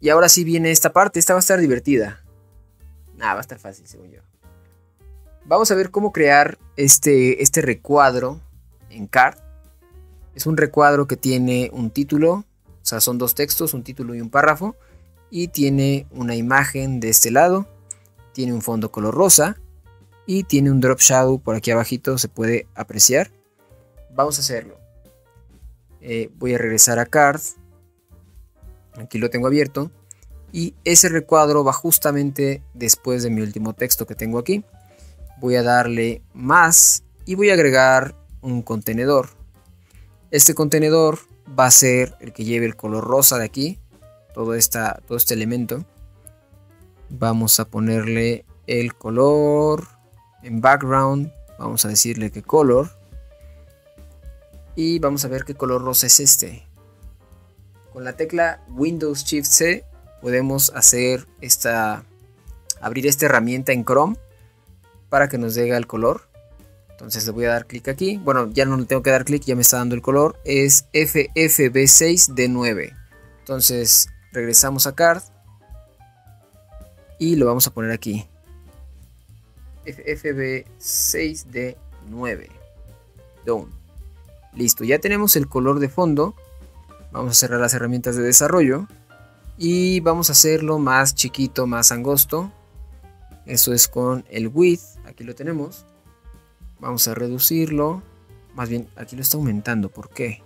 Y ahora sí viene esta parte. Esta va a estar divertida. Nada, va a estar fácil, según yo. Vamos a ver cómo crear este recuadro en Card. Es un recuadro que tiene un título. O sea, son dos textos, un título y un párrafo. Y tiene una imagen de este lado. Tiene un fondo color rosa. Y tiene un drop shadow por aquí abajito. Se puede apreciar. Vamos a hacerlo. Voy a regresar a Card. Aquí lo tengo abierto. Y ese recuadro va justamente después de mi último texto que tengo aquí. Voy a darle más y voy a agregar un contenedor. Este contenedor va a ser el que lleve el color rosa de aquí. Todo este elemento. Vamos a ponerle el color. En background vamos a decirle que color. Y vamos a ver qué color rosa es este. Con la tecla Windows Shift C podemos hacer abrir esta herramienta en Chrome para que nos llegue el color. Entonces le voy a dar clic aquí. Bueno, ya no le tengo que dar clic, ya me está dando el color. Es FFB6D9. Entonces regresamos a Card y lo vamos a poner aquí. FFB6D9. Done. Listo, ya tenemos el color de fondo. Vamos a cerrar las herramientas de desarrollo y vamos a hacerlo más chiquito, más angosto. Eso es con el width, aquí lo tenemos. Vamos a reducirlo, más bien aquí lo está aumentando, ¿por qué?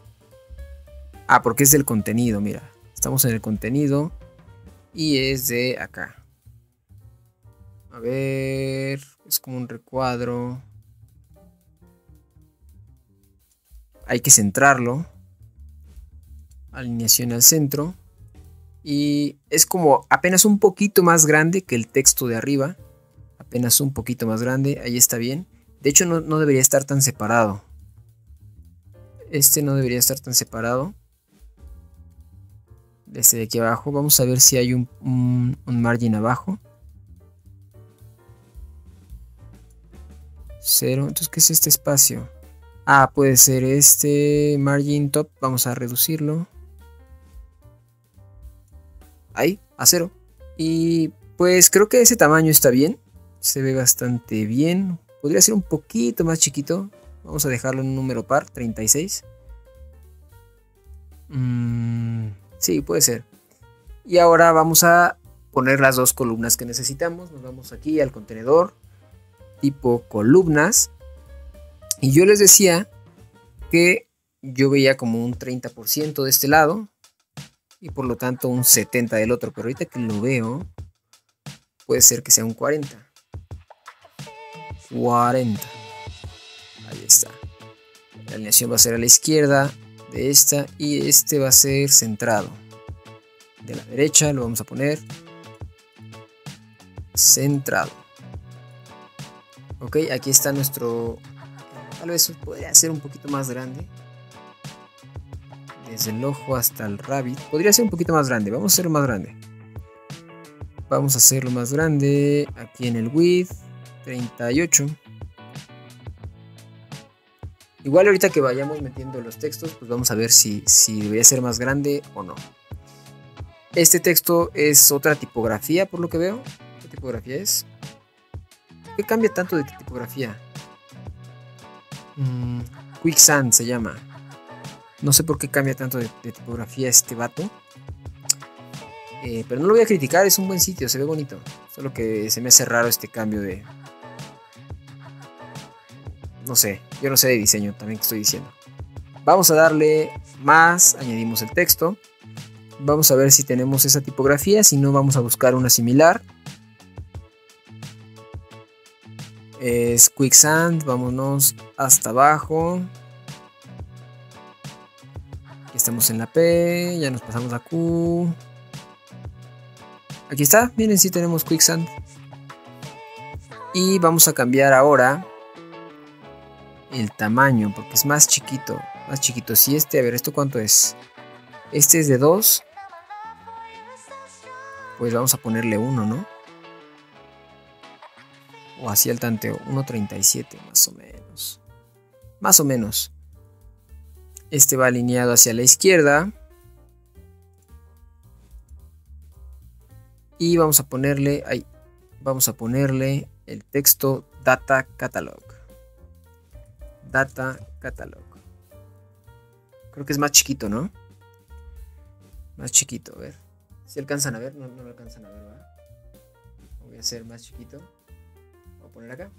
Ah, porque es del contenido, mira. Estamos en el contenido y es de acá. A ver, es como un recuadro. Hay que centrarlo. Alineación al centro. Y es como apenas un poquito más grande que el texto de arriba. Apenas un poquito más grande, ahí está bien. De hecho no debería estar tan separado. Este no debería estar tan separado. Este de aquí abajo, vamos a ver si hay un margin abajo. 0, entonces ¿qué es este espacio? Ah, puede ser este margin top, vamos a reducirlo. Ahí, a 0. Y pues creo que ese tamaño está bien. Se ve bastante bien. Podría ser un poquito más chiquito. Vamos a dejarlo en un número par, 36. Sí, puede ser. Y ahora vamos a poner las dos columnas que necesitamos. Nos vamos aquí al contenedor. Tipo columnas. Y yo les decía que yo veía como un 30% de este lado. Y por lo tanto un 70 del otro. Pero ahorita que lo veo, puede ser que sea un 40. 40. Ahí está. La alineación va a ser a la izquierda de esta. Y este va a ser centrado. De la derecha lo vamos a poner centrado. Ok, aquí está nuestro... Tal vez podría ser un poquito más grande. Desde el ojo hasta el rabbit. Podría ser un poquito más grande. Vamos a hacerlo más grande. Vamos a hacerlo más grande. Aquí en el width. 38. Igual ahorita que vayamos metiendo los textos, pues vamos a ver si debería ser más grande o no. Este texto es otra tipografía por lo que veo. ¿Qué tipografía es? ¿Qué cambia tanto de tipografía? Quicksand se llama. No sé por qué cambia tanto de tipografía este vato. Pero no lo voy a criticar, es un buen sitio, se ve bonito. Solo que se me hace raro este cambio de... No sé, yo no sé de diseño también que estoy diciendo. Vamos a darle más, añadimos el texto. Vamos a ver si tenemos esa tipografía, si no vamos a buscar una similar. Es Quicksand, vámonos hasta abajo. Estamos en la P, ya nos pasamos a Q. Aquí está, miren, sí tenemos Quicksand. Y vamos a cambiar ahora el tamaño, porque es más chiquito. Más chiquito, si este, a ver, ¿esto cuánto es? Este es de 2. Pues vamos a ponerle 1, ¿no? O así al tanteo, 1.37 más o menos. Más o menos. Este va alineado hacia la izquierda. y vamos a ponerle ahí, vamos a ponerle el texto Data Catalog. Data Catalog. Creo que es más chiquito, ¿no? Más chiquito, a ver. Si alcanzan a ver, no lo alcanzan a ver, ¿verdad? Lo voy a hacer más chiquito. Voy a poner acá,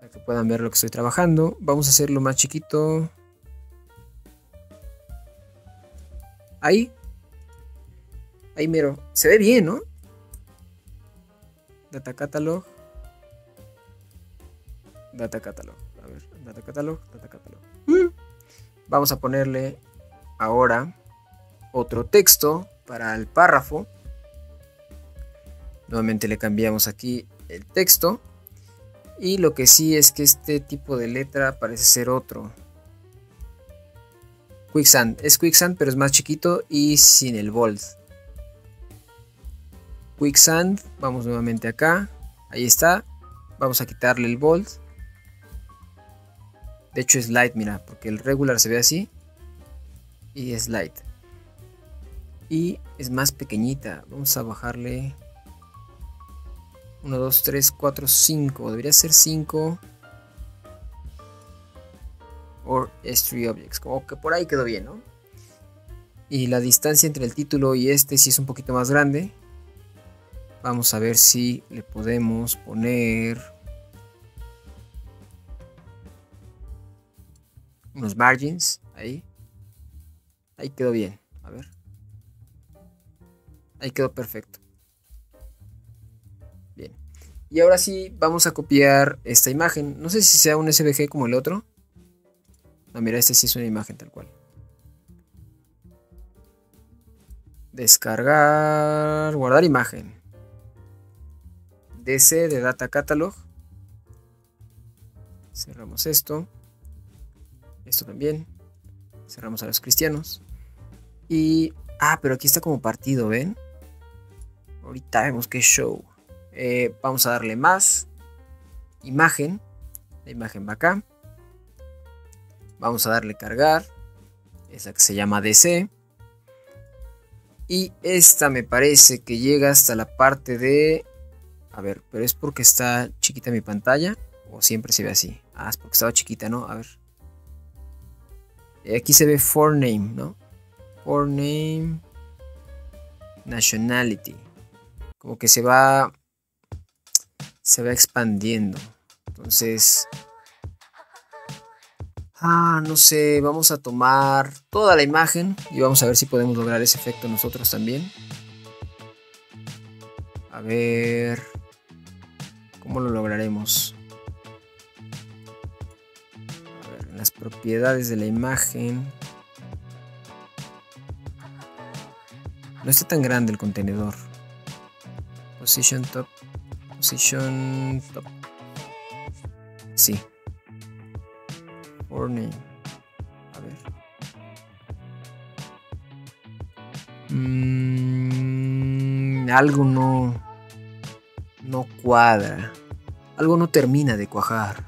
para que puedan ver lo que estoy trabajando. Vamos a hacerlo más chiquito. Ahí. Ahí mero. Se ve bien, ¿no? Data Catalog. Data Catalog. A ver, Data Catalog, Data Catalog. Vamos a ponerle ahora otro texto para el párrafo. Nuevamente le cambiamos aquí el texto. Y lo que sí es que este tipo de letra parece ser otro. Quicksand. Es Quicksand, pero es más chiquito y sin el bold. Quicksand, vamos nuevamente acá, ahí está, vamos a quitarle el bold, de hecho es light, mira, porque el regular se ve así, y es light, y es más pequeñita, vamos a bajarle, 1, 2, 3, 4, 5, debería ser 5, or S3 objects, como que por ahí quedó bien, ¿no? Y la distancia entre el título y este sí es un poquito más grande. Vamos a ver si le podemos poner unos margins, ahí. Ahí quedó bien, a ver. Ahí quedó perfecto. Bien. Y ahora sí vamos a copiar esta imagen. No sé si sea un SVG como el otro. No, mira, este sí es una imagen tal cual. Descargar, guardar imagen. DC de Data Catalog. Cerramos esto. Esto también. Cerramos a los cristianos. Y... ah, pero aquí está como partido, ¿ven? Ahorita vemos qué show. Vamos a darle más. Imagen. La imagen va acá. Vamos a darle cargar. Esa que se llama DC. Y esta me parece que llega hasta la parte de... a ver, pero es porque está chiquita mi pantalla o siempre se ve así. Ah, es porque estaba chiquita, ¿no? A ver. Aquí se ve forename, ¿no? Forename. Nationality. Como que se va expandiendo. Entonces... ah, no sé. Vamos a tomar toda la imagen y vamos a ver si podemos lograr ese efecto nosotros también. A ver... ¿cómo lo lograremos? A ver, en las propiedades de la imagen. No está tan grande el contenedor. Position top. Position top. Sí. Warning. A ver. Algo no cuadra. Algo no termina de cuajar.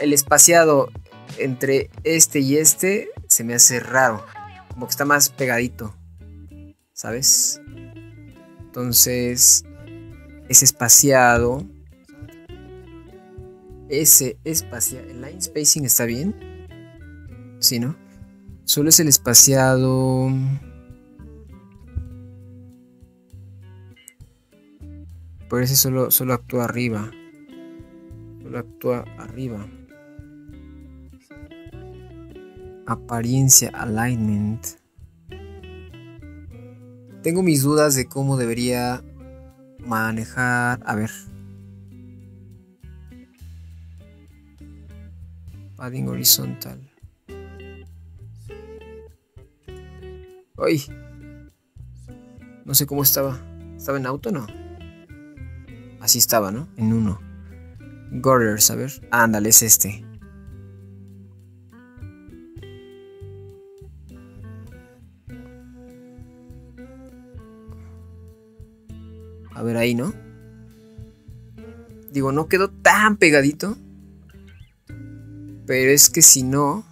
El espaciado entre este y este se me hace raro. Como que está más pegadito, ¿sabes? Entonces, ese espaciado, el line spacing está bien. Sí, ¿no? Solo es el espaciado. Por eso solo actúa arriba. Apariencia, alignment. Tengo mis dudas de cómo debería manejar. A ver. Padding horizontal. Ay. No sé cómo estaba. ¿Estaba en auto o no? Así estaba, ¿no? En uno. Gorders, a ver. Ándale, es este. A ver, ahí, ¿no? Digo, no quedó tan pegadito. Pero es que si no...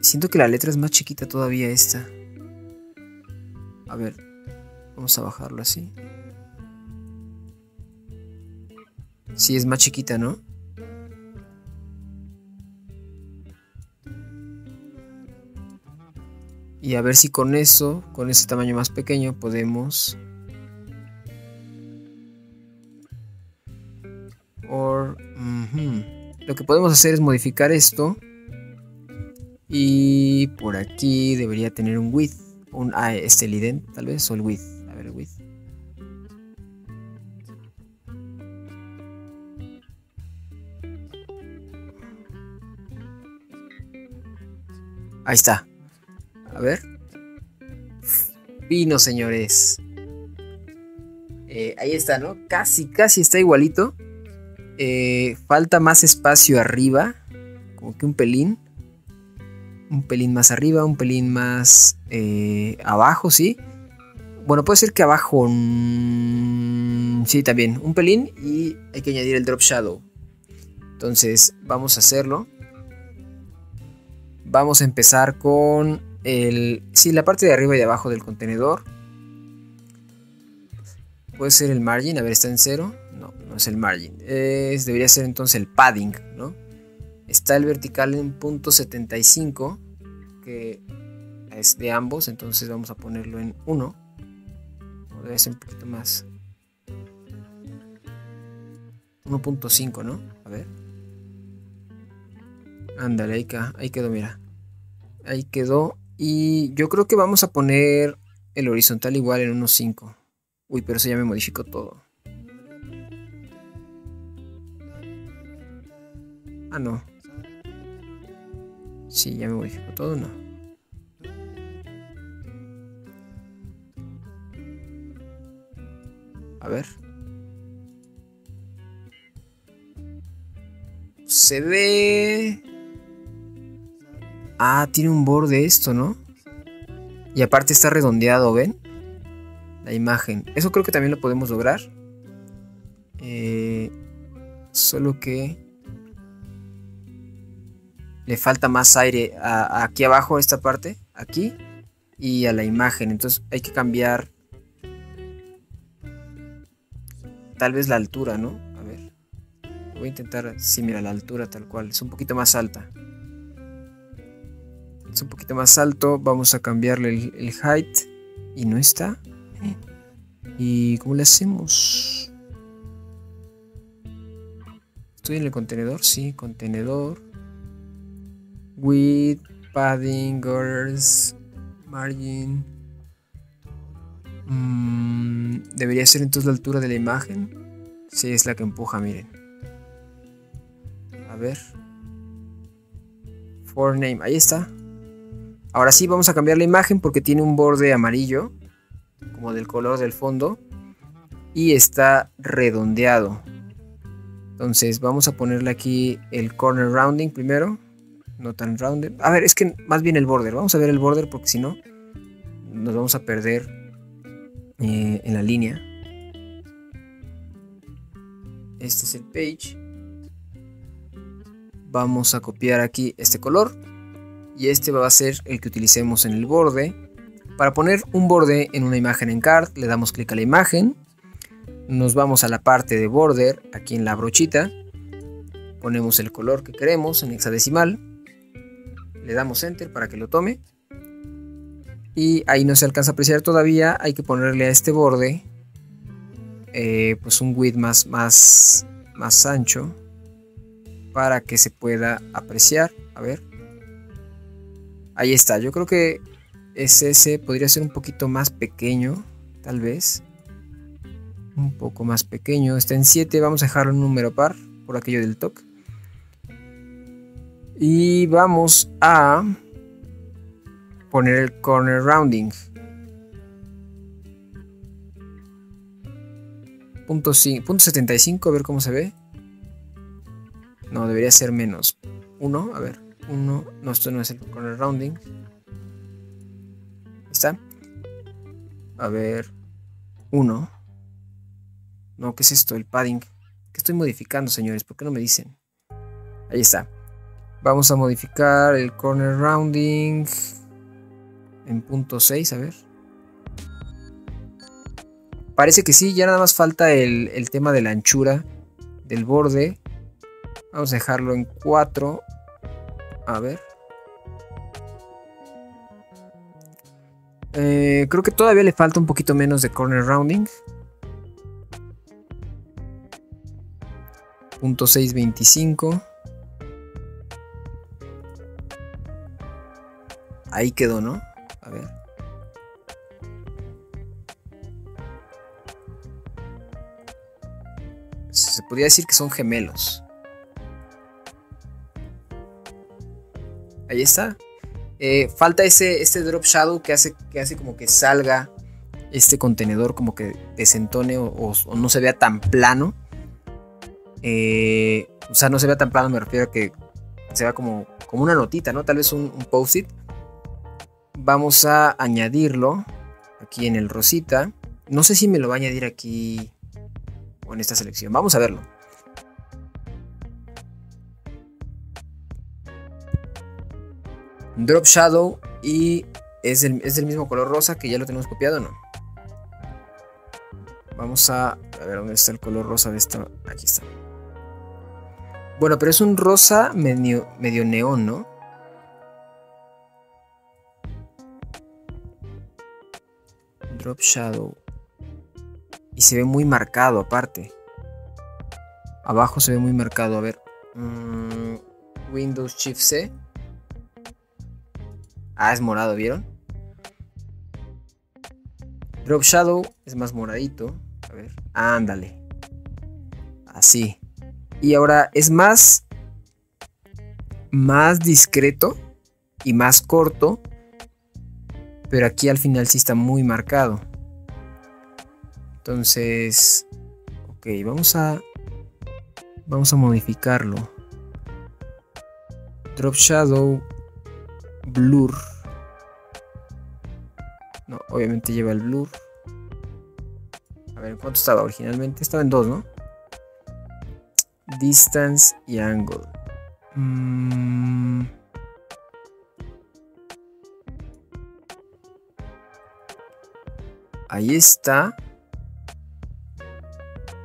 siento que la letra es más chiquita todavía esta. A ver, vamos a bajarlo así. Sí, es más chiquita, ¿no? Y a ver si con eso, con ese tamaño más pequeño, podemos... Lo que podemos hacer es modificar esto. Y por aquí debería tener un width. Este liden, tal vez, o el width. A ver, el width. Ahí está. A ver. Vino, señores. Ahí está, ¿no? Casi está igualito. Falta más espacio arriba, como que un pelín más arriba, un pelín más abajo, sí. Bueno, puede ser que abajo, sí, también, un pelín, y hay que añadir el drop shadow. Entonces, vamos a hacerlo. Vamos a empezar con la parte de arriba y de abajo del contenedor. Puede ser el margin, a ver, está en cero. No es el margin, debería ser entonces el padding, ¿no? Está el vertical en .75, que es de ambos, entonces vamos a ponerlo en 1. Debe ser un poquito más, 1.5, ¿no? A ver, ándale, ahí quedó, mira, ahí quedó. Y yo creo que vamos a poner el horizontal igual en 1.5. Uy, pero eso ya me modificó todo. Ah, no. Sí, ya me modificó todo, no. A ver. Se ve... Ah, tiene un borde esto, ¿no? Y aparte está redondeado, ¿ven? La imagen. Eso creo que también lo podemos lograr. Solo que... le falta más aire aquí abajo, a esta parte, aquí, y a la imagen. Entonces hay que cambiar tal vez la altura, ¿no? A ver, voy a intentar, sí, mira, la altura tal cual, es un poquito más alta. Es un poquito más alto, vamos a cambiarle el height, y no está. ¿Y cómo le hacemos? ¿Estoy en el contenedor? Sí, contenedor. Width, padding, borders, margin. Debería ser entonces la altura de la imagen. Sí, es la que empuja, miren. A ver. For name, ahí está. Ahora sí vamos a cambiar la imagen porque tiene un borde amarillo, como del color del fondo, y está redondeado. Entonces vamos a ponerle aquí el corner rounding primero. No tan rounded. A ver, es que más bien el border. Vamos a ver el border porque si no nos vamos a perder en la línea. Este es el page. Vamos a copiar aquí este color. Y este va a ser el que utilicemos en el borde. Para poner un borde en una imagen en Card, le damos clic a la imagen. Nos vamos a la parte de border, aquí en la brochita. Ponemos el color que queremos en hexadecimal. Le damos enter para que lo tome. Y ahí no se alcanza a apreciar todavía. Hay que ponerle a este borde pues un width más ancho, para que se pueda apreciar. A ver. Ahí está. Yo creo que ese podría ser un poquito más pequeño. Tal vez. Un poco más pequeño. Está en 7. Vamos a dejarlo en un número par, por aquello del toque. Y vamos a poner el corner rounding. 0.75, a ver cómo se ve. No, debería ser menos. 1, a ver. 1, no, esto no es el corner rounding. ¿Está? A ver. 1. No, ¿qué es esto? El padding. ¿Qué estoy modificando, señores? ¿Por qué no me dicen? Ahí está. Vamos a modificar el corner rounding en 0.6, a ver. Parece que sí, ya nada más falta el tema de la anchura del borde. Vamos a dejarlo en 4. A ver. Creo que todavía le falta un poquito menos de corner rounding. 0.625. Ahí quedó, ¿no? A ver. Se podría decir que son gemelos. Ahí está. Falta este drop shadow que hace como que salga este contenedor, como que desentone o no se vea tan plano. O sea, no se vea tan plano, me refiero a que se vea como una notita, ¿no? Tal vez un post-it. Vamos a añadirlo aquí en el rosita. No sé si me lo va a añadir aquí o en esta selección. Vamos a verlo. Drop Shadow y es del mismo color rosa que ya lo tenemos copiado, ¿no? Vamos a ver dónde está el color rosa de esta. Aquí está. Bueno, pero es un rosa medio neón, ¿no? Drop Shadow. Y se ve muy marcado aparte. Abajo se ve muy marcado. A ver. Windows Shift C. Ah, es morado, ¿vieron? Drop Shadow es más moradito. A ver, ándale. Así. Y ahora es más discreto y más corto. Pero aquí al final sí está muy marcado. Entonces, ok, vamos a modificarlo. Drop Shadow. Blur. No, obviamente lleva el blur. A ver, ¿en cuánto estaba originalmente? Estaba en 2, ¿no? Distance y angle. Ahí está.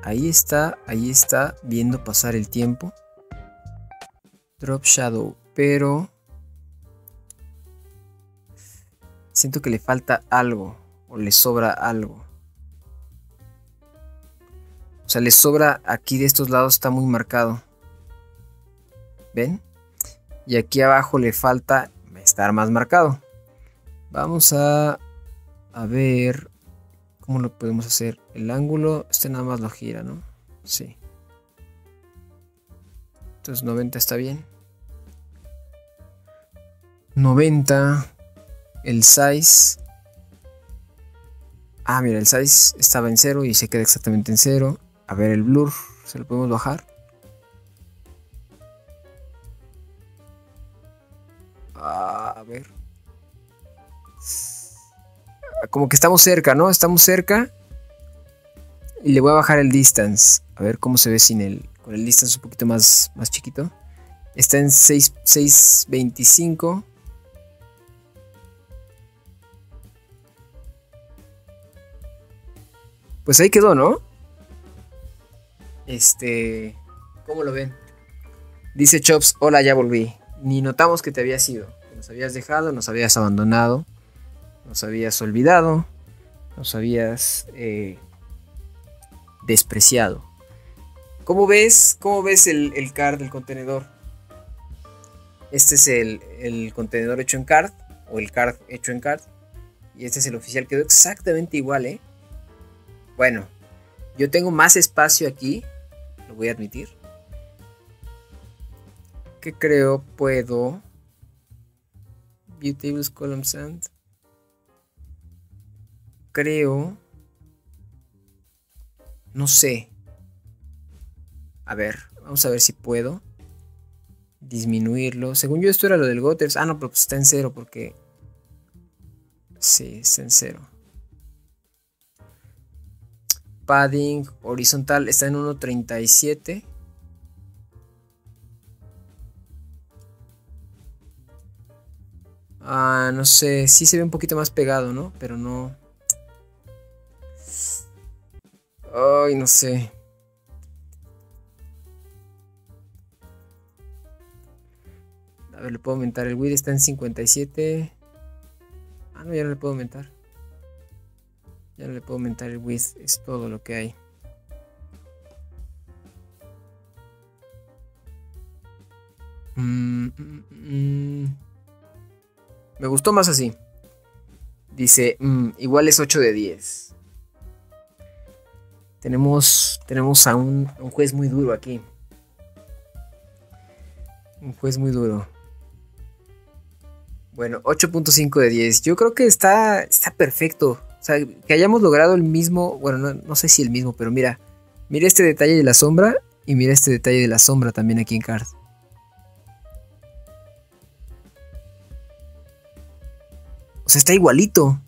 Ahí está viendo pasar el tiempo. Drop Shadow, pero siento que le falta algo, o le sobra algo. O sea, le sobra aquí de estos lados, está muy marcado. ¿Ven? Y aquí abajo le falta estar más marcado. Vamos a ver cómo lo podemos hacer. El ángulo, este nada más lo gira, ¿no? Sí. Entonces 90 está bien. 90... El size. Ah, mira, el size estaba en 0 y se queda exactamente en 0. A ver, el blur, ¿se lo podemos bajar? Ah, a ver. Como que estamos cerca, ¿no? Estamos cerca. Y le voy a bajar el distance. A ver cómo se ve con el distance un poquito más chiquito. Está en 6.25. Pues ahí quedó, ¿no? ¿Cómo lo ven? Dice Chops, hola, ya volví. Ni notamos que te habías ido. Nos habías dejado, nos habías abandonado. Nos habías olvidado. Nos habías despreciado. ¿Cómo ves el card del contenedor? Este es el contenedor hecho en card. O el card hecho en card. Y este es el oficial. Quedó exactamente igual, ¿eh? Bueno, yo tengo más espacio aquí, lo voy a admitir. ¿Qué creo puedo? View tables, columns and. Creo. No sé. A ver, vamos a ver si puedo disminuirlo. Según yo esto era lo del gutters. Ah, no, pero está en 0 porque... Sí, está en 0. Padding horizontal está en 1.37. Ah, no sé, sí se ve un poquito más pegado, ¿no? Pero no. Ay, no sé. A ver, le puedo aumentar. El width está en 57. Ah, no, ya no le puedo aumentar. Ya no le puedo aumentar el width. Es todo lo que hay. Me gustó más así. Dice, igual es 8 de 10. Tenemos a un juez muy duro aquí. Un juez muy duro. Bueno, 8.5 de 10. Yo creo que está perfecto. O sea, que hayamos logrado el mismo... Bueno, no sé si el mismo, pero mira. Mira este detalle de la sombra y mira este detalle de la sombra también aquí en Card. O sea, está igualito.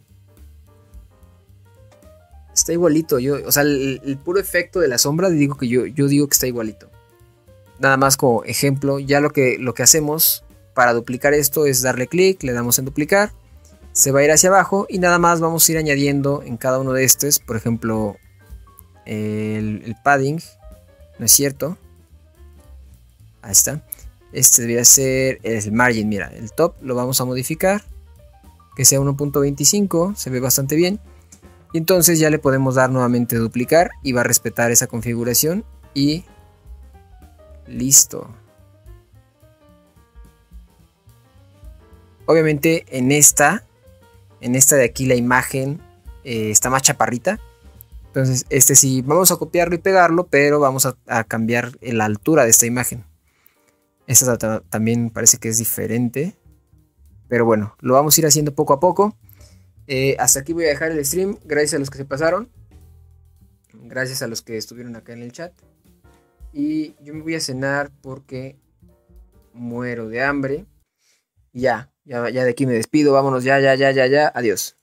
Está igualito. O sea, el puro efecto de la sombra, digo que yo digo que está igualito. Nada más como ejemplo, ya lo que hacemos para duplicar esto es darle clic, le damos en duplicar, se va a ir hacia abajo y nada más vamos a ir añadiendo en cada uno de estos, por ejemplo, el padding, ¿no es cierto? Ahí está. Este debería ser el margin, mira, el top lo vamos a modificar. Que sea 1.25, se ve bastante bien. Y entonces ya le podemos dar nuevamente duplicar y va a respetar esa configuración y listo. Obviamente en esta de aquí la imagen está más chaparrita. Entonces este sí, vamos a copiarlo y pegarlo, pero vamos a cambiar la altura de esta imagen. Esta también parece que es diferente. Pero bueno, lo vamos a ir haciendo poco a poco. Hasta aquí voy a dejar el stream. Gracias a los que se pasaron. Gracias a los que estuvieron acá en el chat. Y yo me voy a cenar porque muero de hambre. Y ya de aquí me despido. Vámonos, ya. Adiós.